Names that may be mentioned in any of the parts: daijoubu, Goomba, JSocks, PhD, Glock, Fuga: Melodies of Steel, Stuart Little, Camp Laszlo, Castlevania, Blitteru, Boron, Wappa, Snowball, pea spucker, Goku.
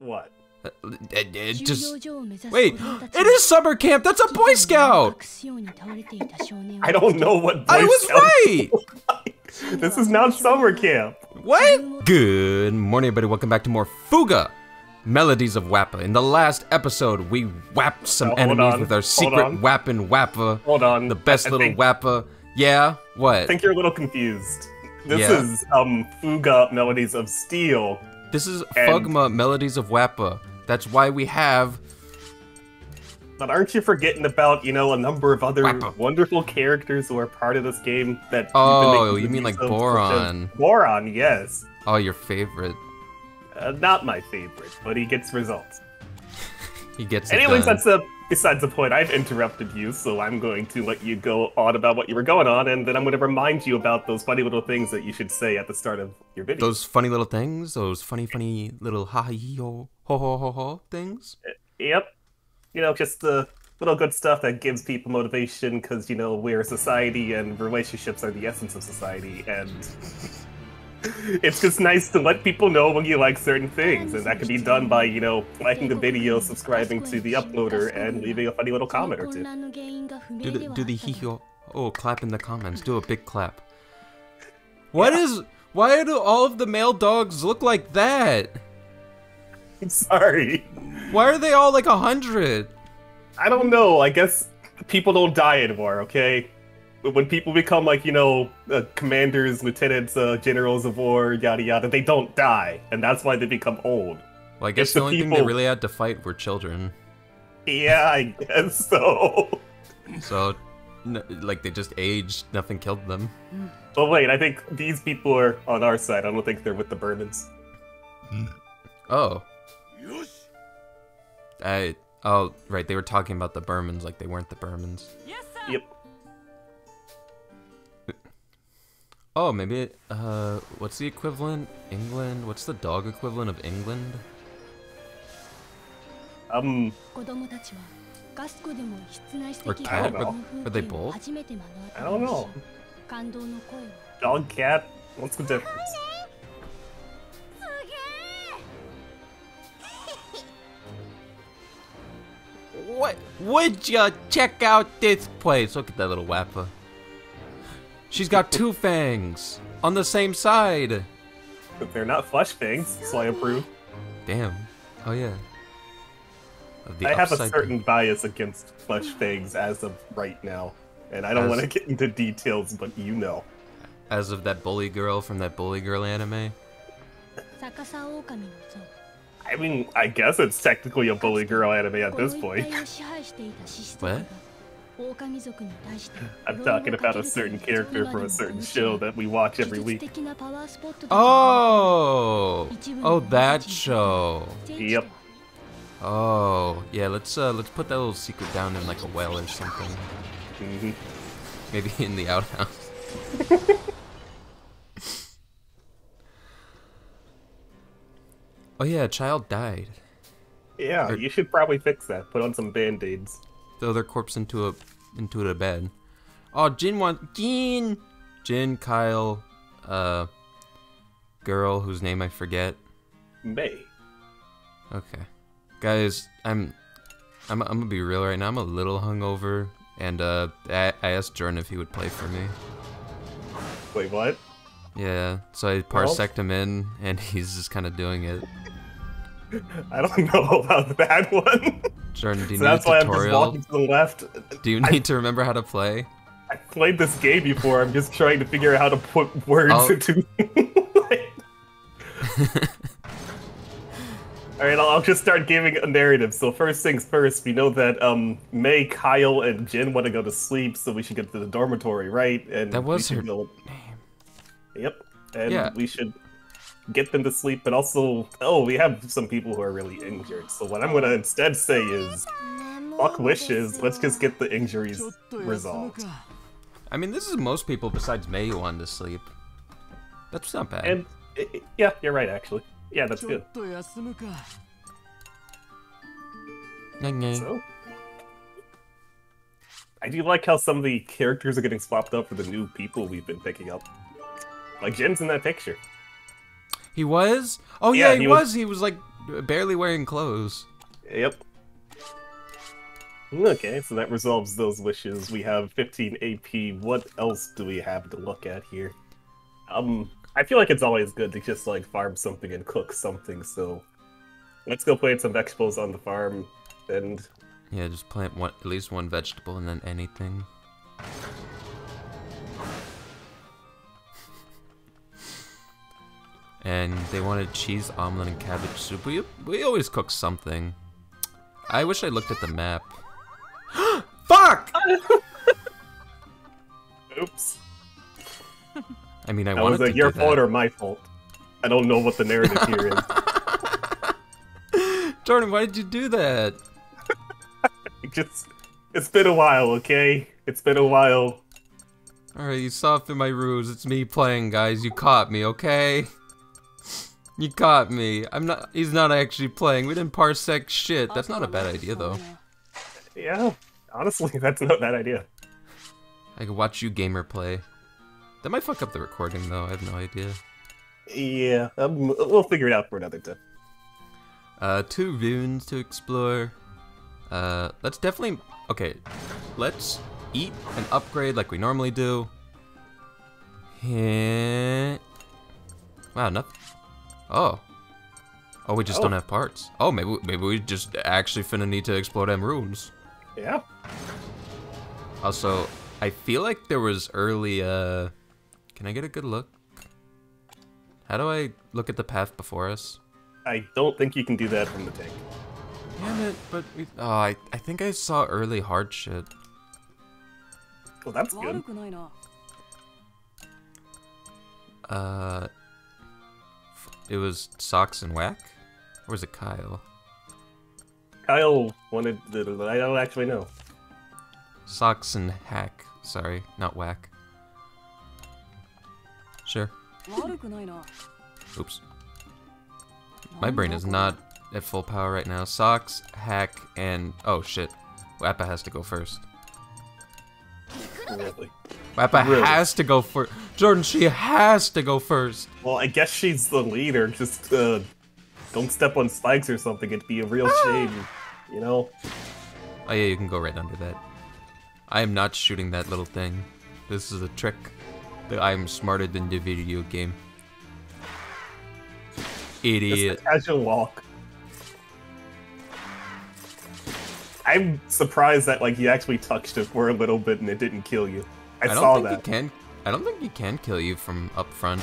What? It just... Wait, it is summer camp! That's a Boy Scout! I don't know what Boy Scout I was right! This is not summer camp. What? Good morning, everybody. Welcome back to more Fuga! Melodies of Wappa. In the last episode, we whapped some enemies with our secret weapon, Wappa. Hold on. The best little Wappa. Yeah? What? I think you're a little confused. This is Fuga Melodies of Steel. This is Fugma Melodies of Wappa. That's why we have... But aren't you forgetting about, you know, a number of other Wappa. Wonderful characters who are part of this game that... Oh, you mean like Boron. Boron, yes. Oh, your favorite. Not my favorite, but he gets results. He gets Anyways, that's besides the point. I've interrupted you, so I'm going to let you go on about what you were going on, and then I'm going to remind you about those funny little things that you should say at the start of your video. Those funny little things? Those funny little ha-ha-ho-ho-ho-ho things? Yep. You know, just the little good stuff that gives people motivation, because, you know, we're society, and relationships are the essence of society, and... It's just nice to let people know when you like certain things, and that can be done by, you know, liking the video, subscribing to the uploader, and leaving a funny little comment or two. Do the hee-ho, oh, clap in the comments, do a big clap. What is, why do all of the male dogs look like that? I'm sorry. Why are they all like 100? I don't know, I guess people don't die anymore, okay? When people become, like, you know, commanders, lieutenants, generals of war, yada yada, they don't die, and that's why they become old. Well, I guess the only people... thing they really had to fight were children. Yeah, I guess so. So, like, they just aged, nothing killed them. But wait, I think these people are on our side, I don't think they're with the Burmans. Oh. Oh, right, they were talking about the Burmans, like they weren't the Burmans. Yes, sir. Yep. Oh, maybe, what's the equivalent? England? What's the dog equivalent of England? Or cat? Are they both? I don't know. Dog, cat? What's the difference? What? Would ya check out this place? Look at that little Wappa. She's got two fangs on the same side. But they're not flesh fangs, so I approve. Damn. Oh yeah. I have a certain bias against flesh fangs as of right now, and I don't want to get into details, but you know. As of that bully girl from that bully girl anime. I mean, I guess it's technically a bully girl anime at this point. What? I'm talking about a certain character from a certain show that we watch every week. Oh! Oh, that show. Yep. Oh, yeah, let's put that little secret down in like a well or something. Mm-hmm. Maybe in the outhouse. Oh yeah, a child died. Yeah, you should probably fix that. Put on some band-aids. Throw their corpse into a bed. Oh, Jin, Kyle, girl whose name I forget. May. Okay, guys, I'm gonna be real right now. I'm a little hungover, and I asked Jordan if he would play for me. Wait, what? Yeah, so I parseced him in, and he's just kind of doing it. I don't know about that one. Jordan, do you need a tutorial? I'm just walking to the left. Do you need to remember how to play? I played this game before. I'm just trying to figure out how to put words into. All right, I'll just start giving a narrative. So first things first, we know that May, Kyle, and Jin want to go to sleep, so we should get to the dormitory, right? And that was her name. Yep, and we should get them to sleep, but also, oh, we have some people who are really injured, so what I'm gonna instead say is, fuck wishes, let's just get the injuries resolved. I mean, this is most people besides May who want to sleep. That's not bad. And, yeah, you're right, actually. Yeah, that's good. So, I do like how some of the characters are getting swapped up for the new people we've been picking up. Like, Jin's in that picture. He was? Oh yeah, he was. He was like barely wearing clothes. Yep. Okay, so that resolves those wishes. We have 15 AP. What else do we have to look at here? I feel like it's always good to just, like, farm something and cook something, so... Let's go plant some vegetables on the farm, and... Yeah, just plant one, at least one vegetable, and then anything. And they wanted cheese, omelet, and cabbage soup. We always cook something. I wish I looked at the map. Fuck! Oops. I mean, I wanted to do that. Your fault or my fault? I don't know what the narrative here is. Jordan, why did you do that? It's been a while, okay? It's been a while. Alright, you softened my ruse. It's me playing, guys. You caught me, okay? You caught me. He's not actually playing. We didn't parsec shit. That's not a bad idea, though. Yeah, honestly, that's not a bad idea. I could watch you gamer play. That might fuck up the recording, though. I have no idea. Yeah, we'll figure it out for another time. 2 runes to explore. Let's definitely... Okay, let's... eat and upgrade like we normally do. Hit. Wow, nothing. Oh. Oh, we just don't have parts. Oh, maybe we just actually finna need to explode them runes. Yeah. Also, I feel like there was early, Can I get a good look? How do I look at the path before us? I don't think you can do that from the tank. Damn it, but we... Oh, I think I saw early hard shit. Well, that's good. It was Socks and Whack? Or was it Kyle? Kyle wanted the... I don't actually know. Socks and Hack. Sorry, not Whack. Sure. Oops. My brain is not at full power right now. Socks, Hack, and... Oh, shit. Wappa has to go first. Really. Wappa has to go first. Jordan, she has to go first. Well, I guess she's the leader. Just don't step on spikes or something. It'd be a real shame, you know? Oh yeah, you can go right under that. I am not shooting that little thing. This is a trick. I am smarter than the video game. Idiot. Just a casual walk. I'm surprised that like you actually touched it for a little bit and it didn't kill you. I saw that. I don't think you can kill you from up front.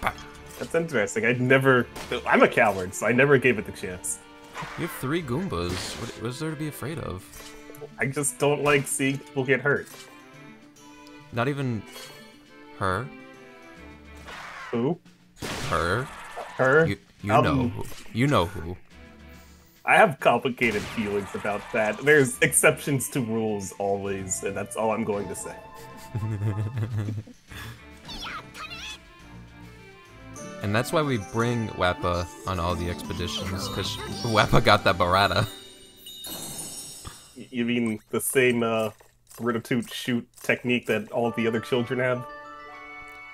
Pow. That's interesting. I'm a coward, so I never gave it the chance. You have 3 Goombas. What is there to be afraid of? I just don't like seeing people get hurt. Not even her. Who? Her. Her. You know who. I have complicated feelings about that. There's exceptions to rules always, and that's all I'm going to say. And that's why we bring Wappa on all the expeditions, because Wappa got that barada. You mean the same Ratatouille shoot technique that all the other children have?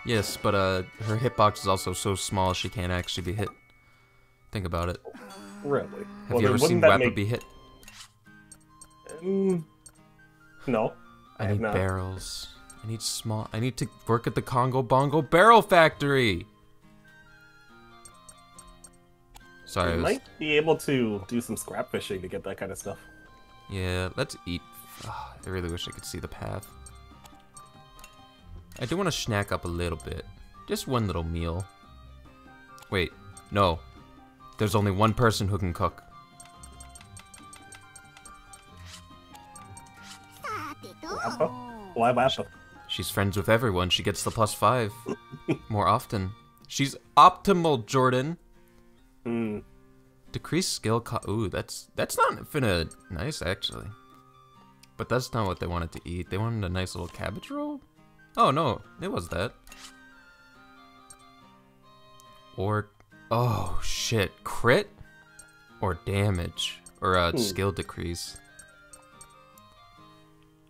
Yes, but her hitbox is also so small she can't actually be hit. Think about it. Really? Have you ever seen Wappa be hit? No. I need barrels. I need small... I need to work at the Congo Bongo Barrel Factory! Sorry, I might be able to do some scrap fishing to get that kind of stuff. Yeah, let's eat. Oh, I really wish I could see the path. I do want to snack up a little bit. Just one little meal. Wait, no. There's only one person who can cook. Why Wappa? She's friends with everyone. She gets the +5 more often. She's optimal, Jordan. Mm. Decreased skill. Ooh, that's not finna nice actually. But that's not what they wanted to eat. They wanted a nice little cabbage roll. Oh no, it was that. Or. Oh shit, crit? Or damage? Or skill decrease?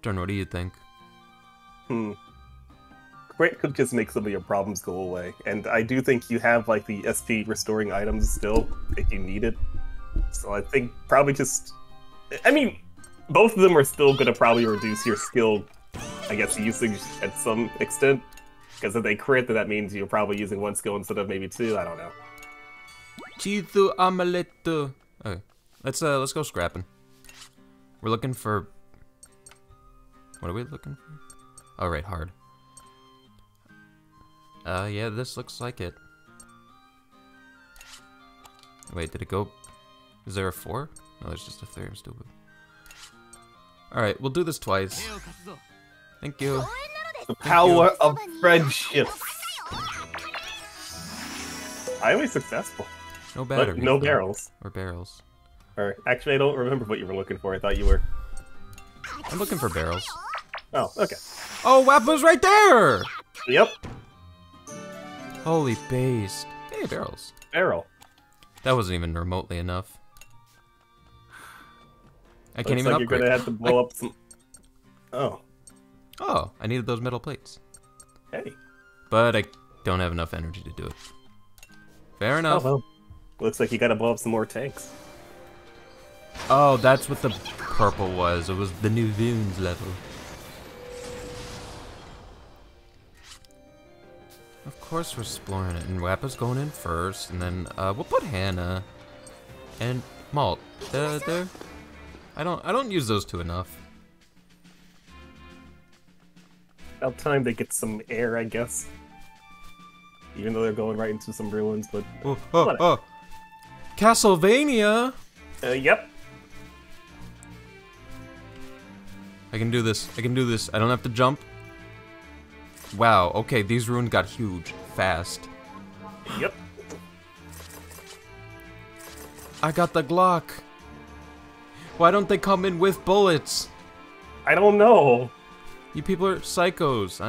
Jordan, what do you think? Brant could just make some of your problems go away. And I do think you have, like, the SP restoring items still, if you need it. So I think probably just... I mean, both of them are still going to probably reduce your skill, I guess, usage at some extent. Because if they crit, then that means you're probably using one skill instead of maybe two, I don't know. Chizu Amaleto. Okay, let's go scrapping. We're looking for... What are we looking for? Alright, hard. Yeah, this looks like it. Wait, did it go... Is there a 4? No, there's just a 3, I'm stupid. Alright, we'll do this twice. Thank you. The power of friendship. Highly successful. No batteries. No barrels. Or barrels. Or actually, I don't remember what you were looking for. I thought you were... I'm looking for barrels. Oh, okay. Oh, Wappa's right there! Yep. Holy beast. Hey, barrels. Barrel. That wasn't even remotely enough. I can't even upgrade. You're gonna have to blow up some... Oh. Oh, I needed those metal plates. Hey. But I don't have enough energy to do it. Fair enough. Oh, well. Looks like you gotta blow up some more tanks. Oh, that's what the purple was. It was the new Voons level. Of course we're exploring it. And Wappa's going in first. And then we'll put Hannah and Malt. There. I don't use those two enough. About time they get some air, I guess. Even though they're going right into some ruins, but... Oh. Castlevania! Yep. I can do this. I don't have to jump. Wow, okay, these ruins got huge. Fast. Yep. I got the Glock. Why don't they come in with bullets? I don't know. You people are psychos.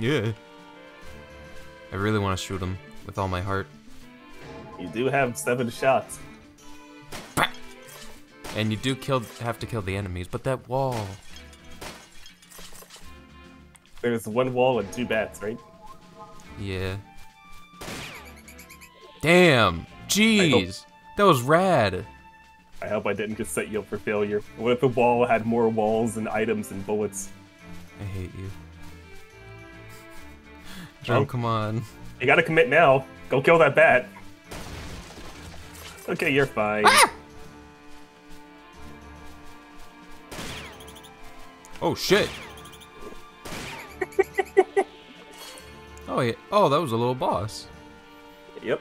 Yeah. I really want to shoot them with all my heart. You do have 7 shots. And you do have to kill the enemies, but that wall... There's one wall and 2 bats, right? Yeah. Damn! Jeez! That was rad! I hope I didn't just set you up for failure. What if the wall had more walls and items and bullets? I hate you. John, come on. You gotta commit now. Go kill that bat. Okay, you're fine. Ah! Oh shit! Oh yeah. Oh, that was a little boss. Yep.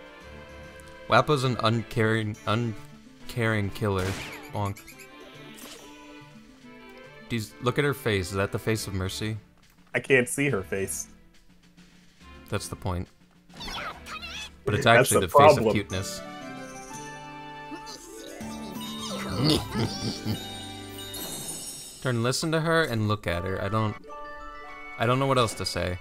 Wappa's an uncaring killer. Bonk. Jeez, look at her face. Is that the face of mercy? I can't see her face. That's the point. But it's actually the face of cuteness. Turn, listen to her and look at her. I don't know what else to say.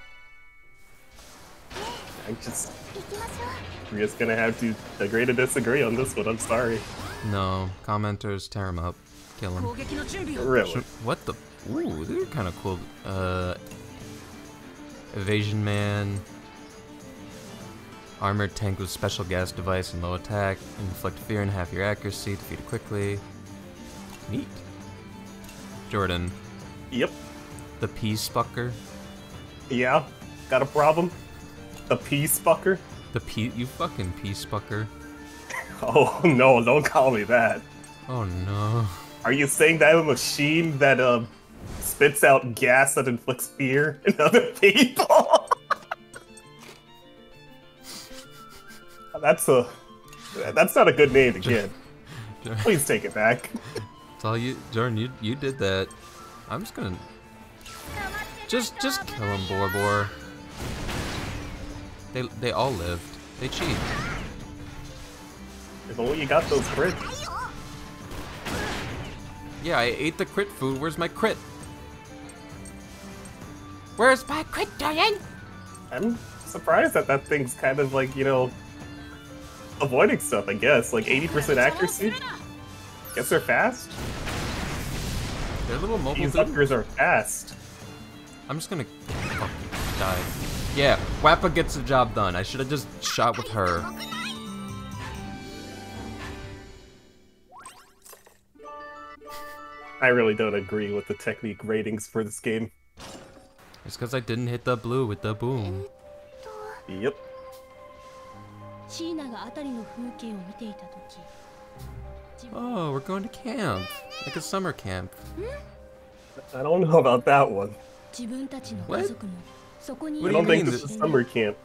We're just gonna have to agree to disagree on this one. I'm sorry. No, commenters, tear him up, kill him. Really? What the? Ooh, they're kind of cool. Evasion man. Armored tank with special gas device and low attack. Inflict fear and half your accuracy. Defeat it quickly. Neat. Jordan. Yep. The pea spucker. Yeah. Got a problem? The pea spucker? The pea... You fucking pea spucker. Oh, no. Don't call me that. Oh, no. Are you saying that I have a machine that, spits out gas that inflicts fear in other people? That's not a good name to get. Please take it back. It's all you, Jordan. You did that. I'm just gonna just kill him, Borbor. They all lived. They cheated. Well, you got those crits. Yeah, I ate the crit food. Where's my crit? Where's my crit, Jordan? I'm surprised that that thing's kind of like, you know, avoiding stuff, I guess. Like 80% accuracy? Guess they're fast? Their little mobile suckers are fast. I'm just gonna fucking die. Yeah, Wappa gets the job done. I should have just shot with her. I really don't agree with the technique ratings for this game. It's because I didn't hit the blue with the boom. Yep. Oh, we're going to camp. Like a summer camp. I don't know about that one. What? What do you mean? This is summer camp.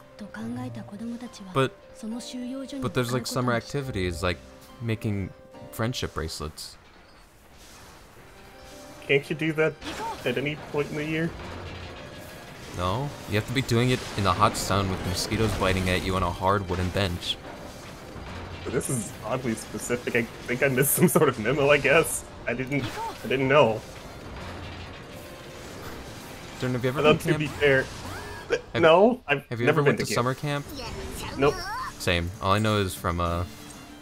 But there's like summer activities, like making friendship bracelets. Can't you do that at any point in the year? No, you have to be doing it in the hot sun with mosquitoes biting at you on a hard wooden bench. This is oddly specific. I think I missed some sort of memo, I guess. I didn't know. Jordan, have you ever been to camp? To be fair, no, I've never been to summer camp. Nope. Same. All I know is from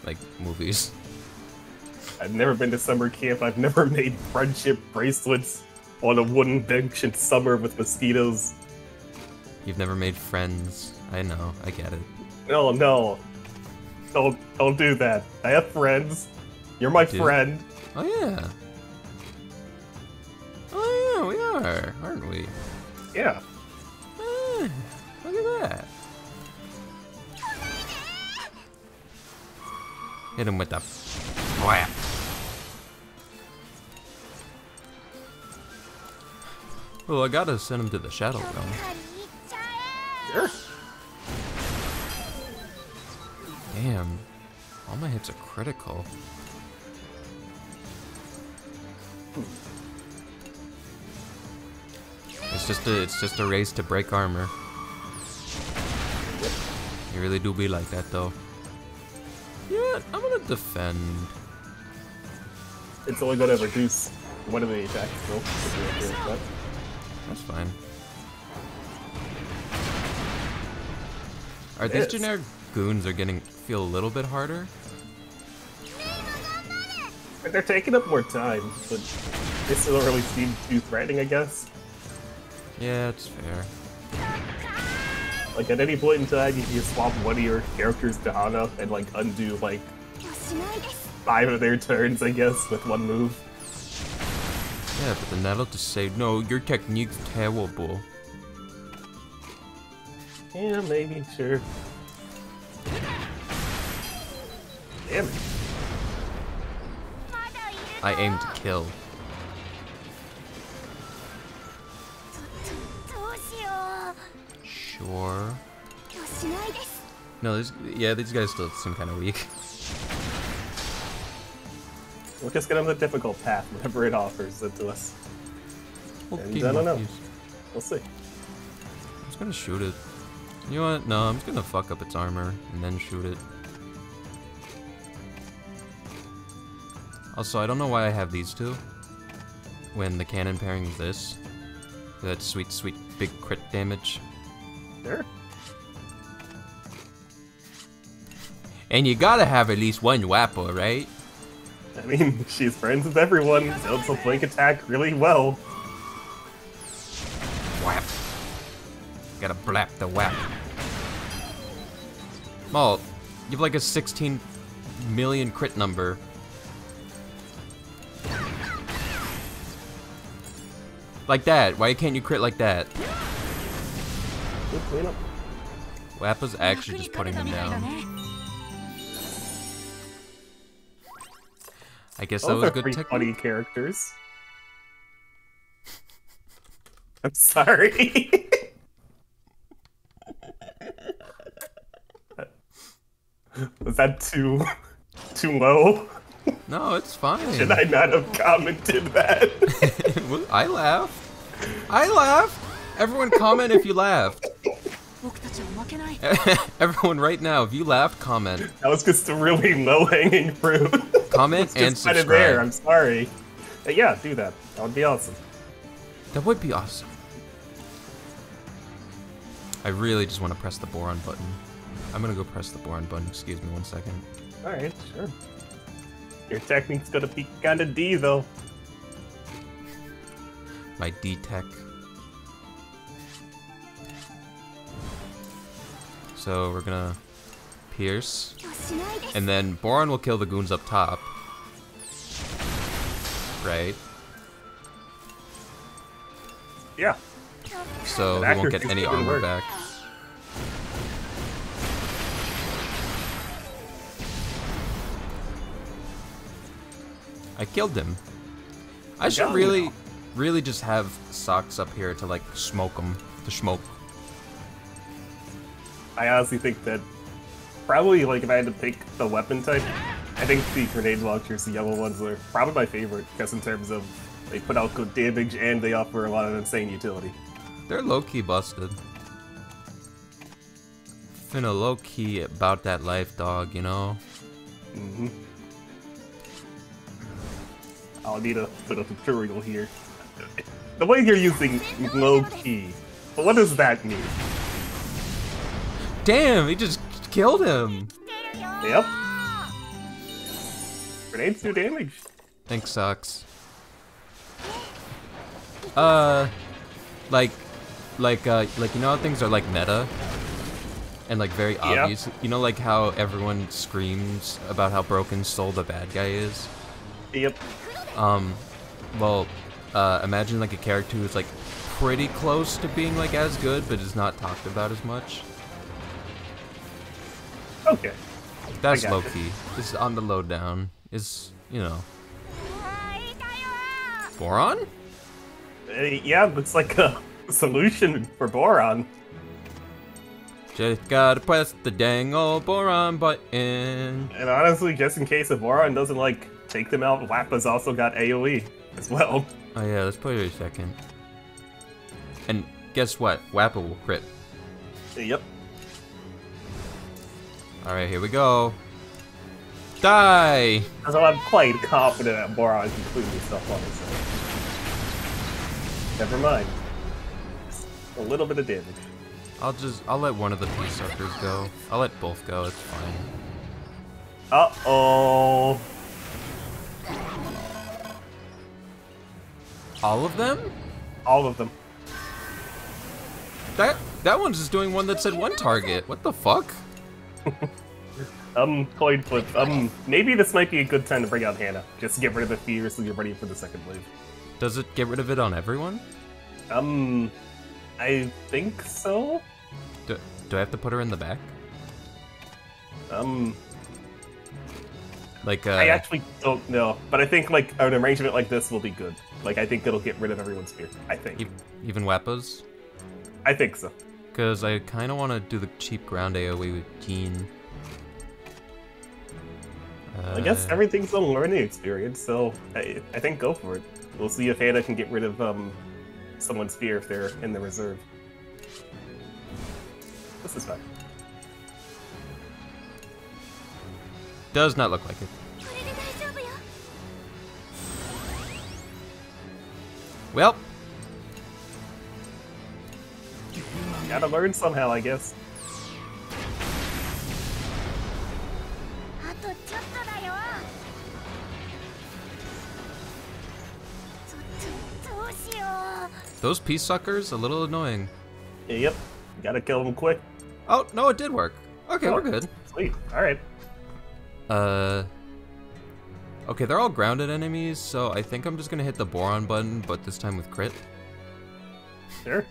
like movies. I've never been to summer camp. I've never made friendship bracelets on a wooden bench in summer with mosquitoes. You've never made friends. I know. I get it. No, no. Don't do that. I have friends. You're my friend. Oh yeah. Oh yeah, we are, aren't we? Yeah. Ah, look at that. Hit him with the whap. Well, I gotta send him to the Shadow Realm. Sure. Damn, all my hits are critical. It's just a race to break armor. You really do be like that, though. Yeah, I'm gonna defend. It's only gonna reduce one of the attacks, though. But... that's fine. Are these generic goons feel a little bit harder? They're taking up more time, but this doesn't really seem too threatening, I guess. Yeah, it's fair. Like, at any point in time, you can swap one of your characters to Hana and, like, undo, like, 5 of their turns, I guess, with one move. Yeah, but then that'll just say, no, your technique's terrible. Yeah, maybe, sure. Damn it. I aim to kill. Sure. No, these guys still seem kind of weak. We'll just get on the difficult path whenever it offers it to us. And I don't know. We'll see. I'm just gonna shoot it. You know what? No, I'm just gonna fuck up its armor and then shoot it. Also, I don't know why I have these two when the cannon pairing is this. That sweet, sweet big crit damage. Sure. And you gotta have at least one Wappa, right? I mean, she's friends with everyone, builds a flank attack really well. Whap. Gotta blap the whap. Malt, you have like a 16 million crit number. Like that, why can't you crit like that? Wappa's actually just putting him down. I guess that was a good technique. Funny characters. I'm sorry. Was that too low? No, it's fine. Should I not have commented that? I laughed. I laughed. Everyone comment if you laughed. Everyone right now, if you laughed, comment. That was just a really low-hanging fruit. Comment and subscribe. There, I'm sorry. But yeah, do that. That would be awesome. That would be awesome. I really just want to press the Boron button. I'm going to go press the Boron button. Excuse me one second. Alright, sure. Your technique's going to be kind of D, though. My D-tech. So we're gonna pierce. And then Boron will kill the goons up top. Right? Yeah. So he won't get any armor back. I killed him. I should really just have socks up here to like smoke them. To smoke. I honestly think that probably, like, if I had to pick the weapon type, I think the grenade launchers, the yellow ones, are probably my favorite, because in terms of they put out good damage and they offer a lot of insane utility. They're low-key busted. Finna low-key about that life, dog, you know? Mm-hmm. I'll need a bit of tutorial here. The way you're using low-key, what does that mean? Damn, he just killed him! Yep. Grenades do damage. Thanks, Socks. Like you know how things are like meta? And like very obvious? Yep. You know like how everyone screams about how broken Soul the bad guy is? Yep. Imagine like a character who's like pretty close to being like as good, but is not talked about as much. Okay. That's low key. This is on the lowdown. Is, you know. Boron? Yeah, looks like a solution for Boron. Just gotta press the dang old Boron button. And honestly, just in case if Boron doesn't like take them out, Wappa's also got AoE as well. Oh yeah, let's play it a second. And guess what? Wappa will crit. Yep. Alright, here we go. Die! So I'm quite confident that Boron is completely self-honest. Never mind. A little bit of damage. I'll let one of the peace suckers go. I'll let both go, it's fine. Uh-oh. All of them? All of them. That one's just doing one that said one target. What the fuck? Coin flip. Maybe this might be a good time to bring out Hannah. Just to get rid of the fear so you're ready for the second wave. Does it get rid of it on everyone? I think so. Do I have to put her in the back? I actually don't know, but I think like an arrangement like this will be good. Like I think it'll get rid of everyone's fear. I think. Even Wappa's? I think so. Because I kind of want to do the cheap ground AoE with Jean. I guess everything's a learning experience, so I think go for it. We'll see if Hannah can get rid of someone's fear if they're in the reserve. This is fine. Does not look like it. Well. Gotta learn somehow, I guess. Those peace suckers, a little annoying. Yep, gotta kill them quick. Oh no, it did work. Okay, we're good. Sweet. All right. Okay, they're all grounded enemies, so I think I'm just gonna hit the Boron button, but this time with crit. Sure.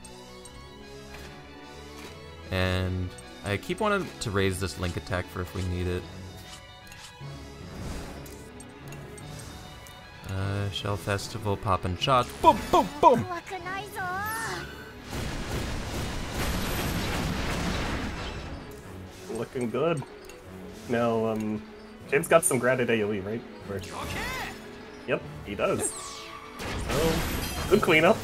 And I keep wanting to raise this link attack for if we need it. Shell Festival, pop and shot. Boom, boom, boom! Looking good. Now, James got some grounded AoE, right? Where... Yep, he does. So, good cleanup.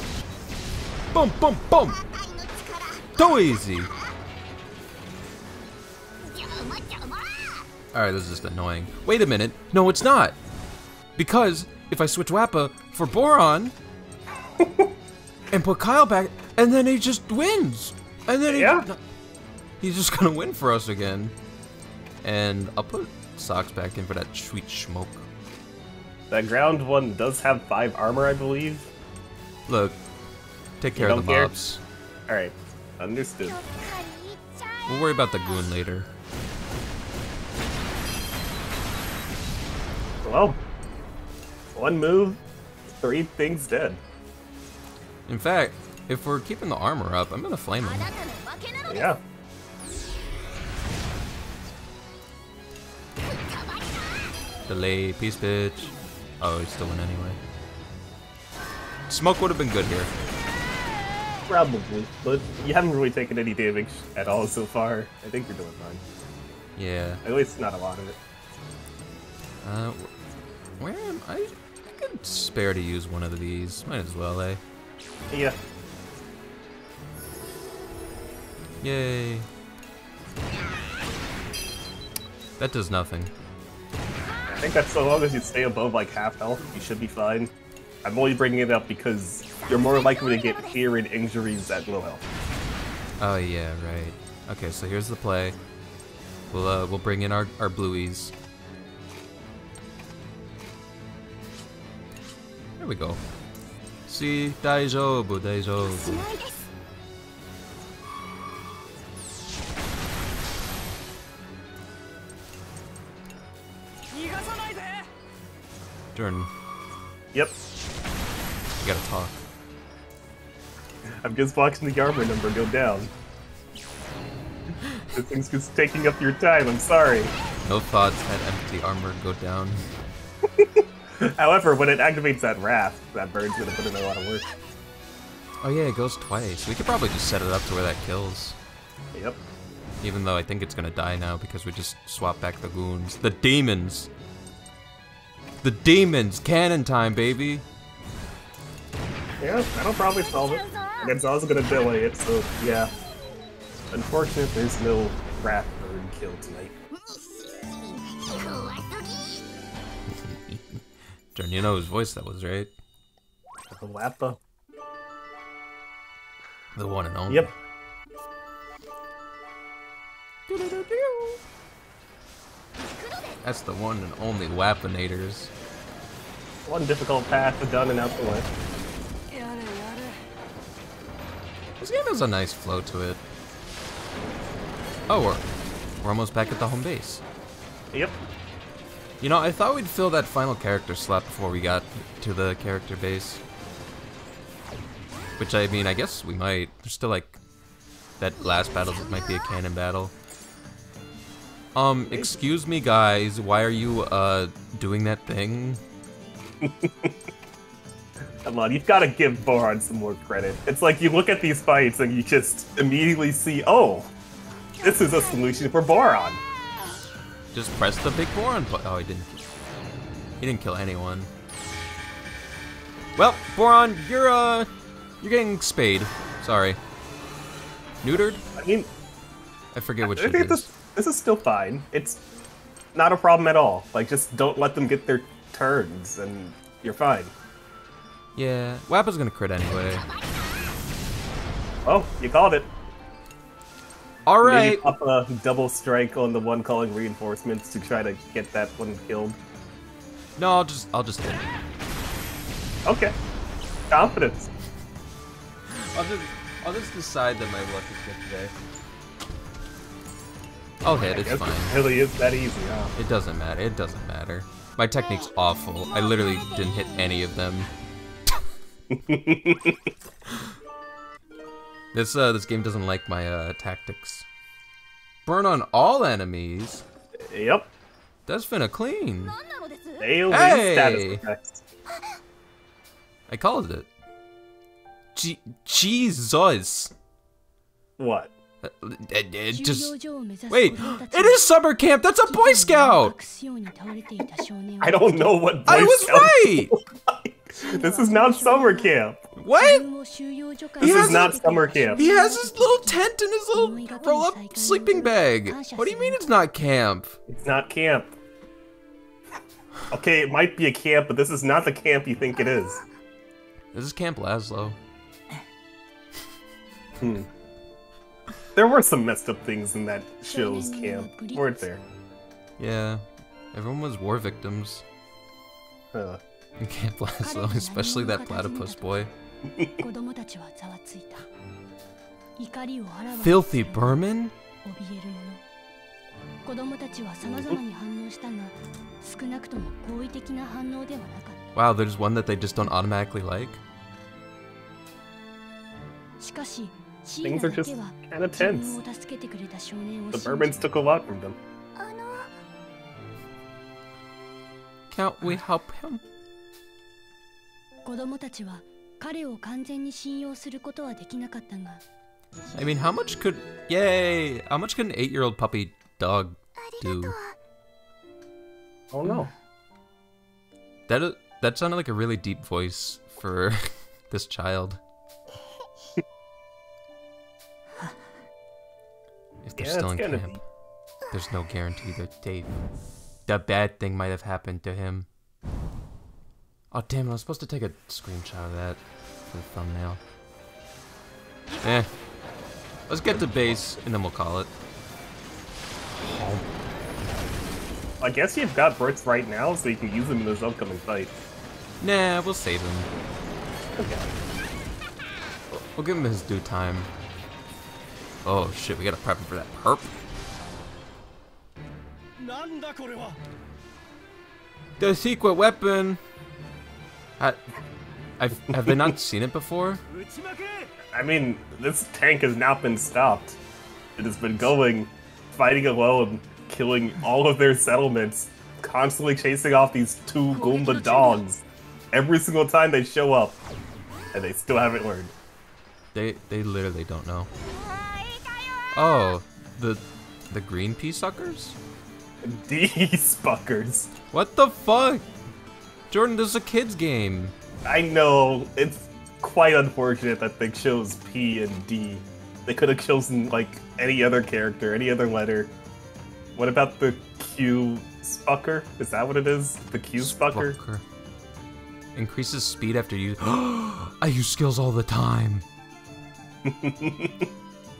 Boom, boom, boom! So easy! Alright, this is just annoying. Wait a minute. No, it's not! Because if I switch Wappa for Boron and put Kyle back, and then he just wins! And then he's just gonna win for us again. And I'll put Socks back in for that sweet smoke. That ground one does have 5 armor, I believe. Look, take care of the mobs. Alright, understood. We'll worry about the goon later. Well, one move, three things dead. In fact, if we're keeping the armor up, I'm gonna flame him. Yeah. Delay, peace, bitch. Oh, he's still in anyway. Smoke would have been good here. Probably, but you haven't really taken any damage at all so far. I think you're doing fine. Yeah. At least not a lot of it. Where am I? I could spare to use one of these. Might as well, eh? Yeah. Yay. That does nothing. I think that so long as you stay above like half health, you should be fine. I'm only bringing it up because you're more likely to get fear and injuries at low health. Oh yeah, right. Okay, so here's the play. We'll bring in our blueies. There we go. See, daijoubu, daijoubu. Turn. Yep. You gotta talk. I'm just watching the armor number go down. This thing's just taking up your time, I'm sorry. No thoughts had empty armor go down. However, when it activates that wrath, that bird's gonna put in a lot of work. Oh yeah, it goes twice. We could probably just set it up to where that kills. Yep. Even though I think it's gonna die now because we just swap back the goons. The demons! The demons! Cannon time, baby! Yeah, that'll probably solve it. And it's also gonna delay it, so yeah. Unfortunately, there's no wrath bird kill tonight. You know whose voice that was, right? The Wappa. The one and only. Yep. That's the one and only Wappanators. One difficult path done and out the way. This game has a nice flow to it. Oh, we're almost back at the home base. Yep. You know, I thought we'd fill that final character slot before we got to the character base. Which, I mean, I guess we might. There's still, like, that last battle that might be a cannon battle. Excuse me, guys, why are you, doing that thing? Come on, you've got to give Boron some more credit. It's like you look at these fights and you just immediately see, oh, this is a solution for Boron. Just press the big Boron button. Oh, he didn't. He didn't kill anyone. Well, Boron, you're getting spayed. Sorry. Neutered? I mean, I forget which it is. This is still fine. It's not a problem at all. Like, just don't let them get their turns, and you're fine. Yeah, Wappa's gonna crit anyway. Oh, you called it. All right. Maybe pop a double strike on the one calling reinforcements to try to get that one killed. No, I'll just hit. Okay. Confidence. I'll just decide that my luck is good today. I'll hit. It's fine. It really is that easy, huh? It doesn't matter. It doesn't matter. My technique's awful. I literally didn't hit any of them. This game doesn't like my tactics. Burn on all enemies. Yep. That's finna clean. Hey! I called it. Jesus. What? It just. Wait, it is summer camp. That's a Boy Scout. I don't know what. Boy I was Scouts right. This is not summer camp. What? This is not summer camp. He has his little tent and his little roll-up sleeping bag. What do you mean it's not camp? It's not camp. Okay, it might be a camp, but this is not the camp you think it is. This is Camp Laszlo. Hmm. There were some messed up things in that show's camp, weren't there? Yeah. Everyone was war victims. Huh. In Camp Laszlo, especially that platypus boy. Filthy Burman? Wow, there's one that they just don't automatically like? Things are just kind of tense. The Bourbons took a lot from them. Can't we help him? I mean, how much could... Yay! How much could an 8-year-old puppy dog do? Oh no. That sounded like a really deep voice for this child. If they're still in camp, there's no guarantee that Dave... The bad thing might have happened to him. Oh damn, I was supposed to take a screenshot of that for the thumbnail. Eh. Let's get to base, and then we'll call it. I guess you've got Berts right now, so you can use them in those upcoming fights. Nah, we'll save him. Okay. We'll give him his due time. Oh shit, we gotta prep him for that perp. The secret weapon! Have they not seen it before? I mean, this tank has not been stopped. It has been going, fighting alone, killing all of their settlements, constantly chasing off these two Goomba dogs. Every single time they show up, and they still haven't learned. They literally don't know. Oh, the green pea suckers? These fuckers. What the fuck? Jordan, this is a kid's game. I know. It's quite unfortunate that they chose P and D. They could have chosen, like, any other character, any other letter. What about the Q spucker? Is that what it is? The Q spucker? Spucker. Increases speed after use. I use skills all the time.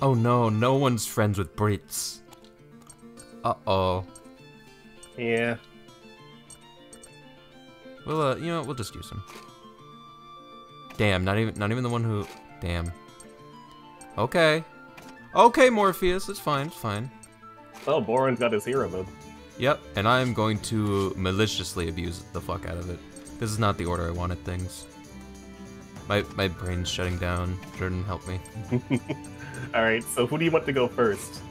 Oh no, no one's friends with Brits. Uh-oh. Yeah. We'll, you know, we'll just use him. Damn, not even the one who... Damn. Okay. Okay, Morpheus, it's fine, it's fine. Oh, Boron's got his hero mode. Yep, and I'm going to maliciously abuse the fuck out of it. This is not the order I wanted things. My brain's shutting down. Jordan, help me. Alright, so who do you want to go first?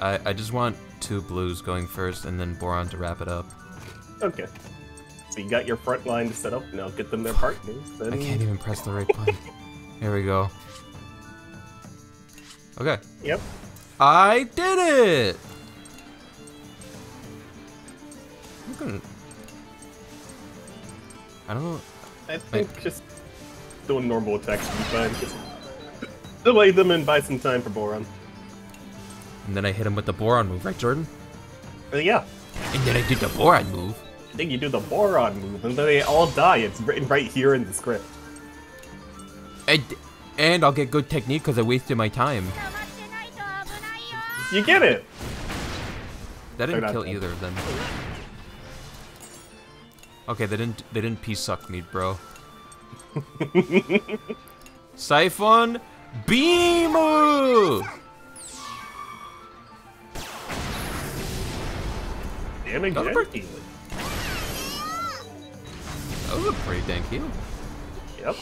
I just want two blues going first, and then Boron to wrap it up. Okay. So you got your front line set up, now get them their partners, then... I can't even press the right button. Here we go. Okay. Yep. I did it! I'm gonna... I don't know... I think just doing normal attacks would be fine. Just delay them and buy some time for Boron. And then I hit him with the Boron move, right, Jordan? Yeah. And then I did the Boron move. I think you do the Boron move, and then they all die. It's written right here in the script. And I'll get good technique because I wasted my time. You get it. That didn't kill either of them. Okay, they didn't pee suck me, bro. Siphon Beamu. That was a pretty dang heal. Yep.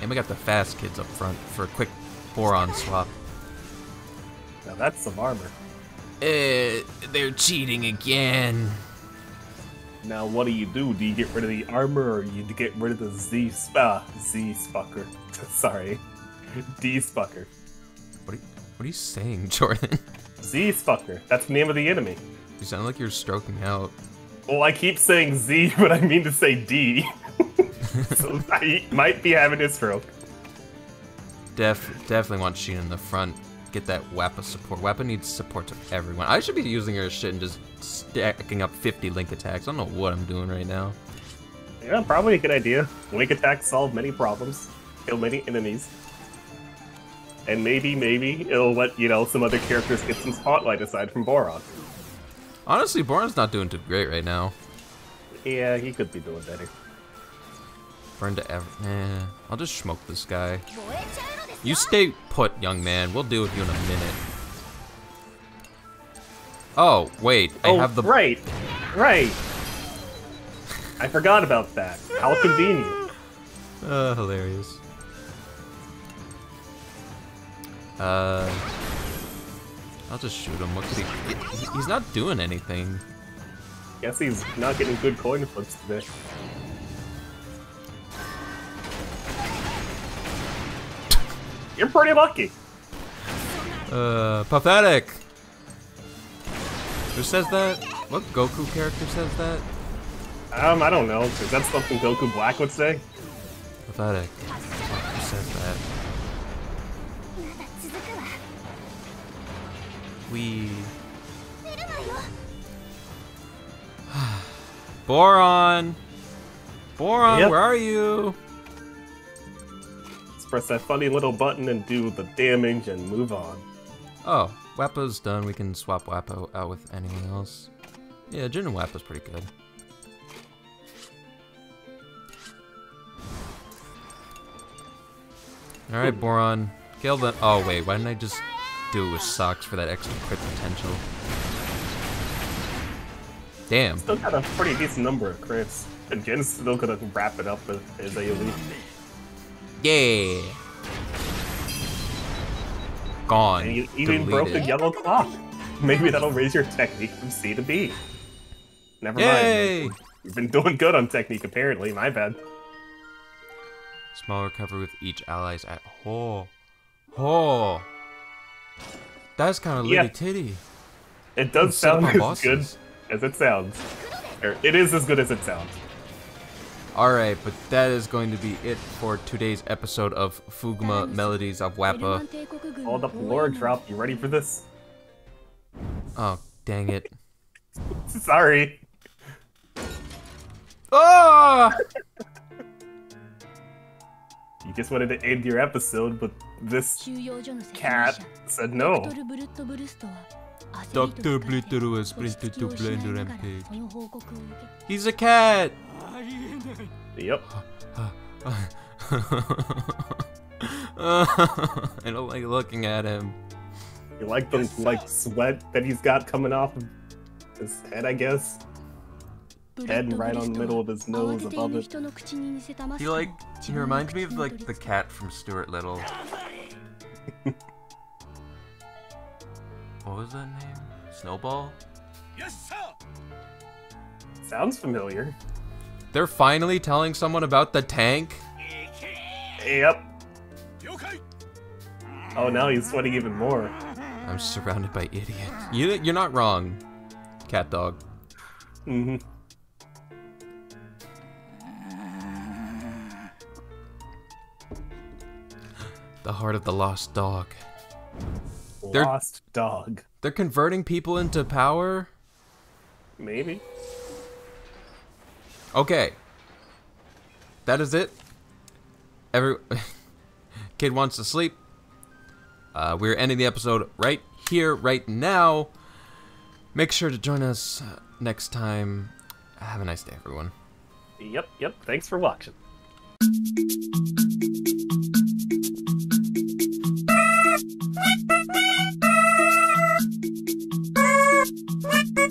And we got the fast kids up front for a quick Boron swap. Now that's some armor. They're cheating again. Now what do you do? Do you get rid of the armor or you get rid of the Z-spucker? Sorry. D-spucker. What are you saying, Jordan? Z-spucker. That's the name of the enemy. You sound like you're stroking out. Well, I keep saying Z, but I mean to say D. So I might be having a stroke. Definitely want Sheena in the front. Get that Wappa support. Wappa needs support to everyone. I should be using her shit and just stacking up 50 link attacks. I don't know what I'm doing right now. Yeah, probably a good idea. Link attacks solve many problems, kill many enemies. And maybe it'll let, you know, some other characters get some spotlight aside from Boron. Honestly, Boron's not doing too great right now. Yeah, he could be doing better. Burn to every... I'll just smoke this guy. You stay put, young man. We'll deal with you in a minute. Oh, wait. I have the... Right. Right. I forgot about that. How convenient. Hilarious. I'll just shoot him. What's he... He's not doing anything. Guess he's not getting good coin flips today. You're pretty lucky. Pathetic. Who says that? What Goku character says that? I don't know. Is that something Goku Black would say? Pathetic. Who says that? We... Boron! Boron, yep. Where are you? Let's press that funny little button and do the damage and move on. Oh, Wappa's done. We can swap Wappa out with anyone else. Yeah, Jin and Wappa's pretty good. Alright, Boron. Kill them. Oh, wait, why didn't I just... do with socks for that extra crit potential. Damn. Still got a pretty decent number of crits. And Jin's still gonna wrap it up with his AoE. Yeah. Gone. And you even broke the yellow clock. Maybe that'll raise your technique from C to B. Never mind. You've been doing good on technique apparently, my bad. Small recovery with each ally's at whole. Oh. That's kind of litty titty. It does sound as good as it sounds. It is as good as it sounds. Alright, but that is going to be it for today's episode of Fuga: Melodies of Wappa. Hold up, lore drop. You ready for this? Oh, dang it. Sorry. Oh! You just wanted to end your episode, but this cat said no. Dr. Blitteru has printed to blind rampage. He's a cat! Yep. I don't like looking at him. You like the sweat that he's got coming off of his head, I guess? Head right on the middle of his nose above it. He reminds me of like the cat from Stuart Little. What was that name? Snowball? Yes, sir. Sounds familiar. They're finally telling someone about the tank? Yep. Oh, now he's sweating even more. I'm surrounded by idiots. You're not wrong, cat dog. Mm-hmm. The heart of the lost dog. Lost dog. They're converting people into power? Maybe. Okay. That is it. Kid wants to sleep. We're ending the episode right here, right now. Make sure to join us next time. Have a nice day, everyone. Yep, yep. Thanks for watching. What?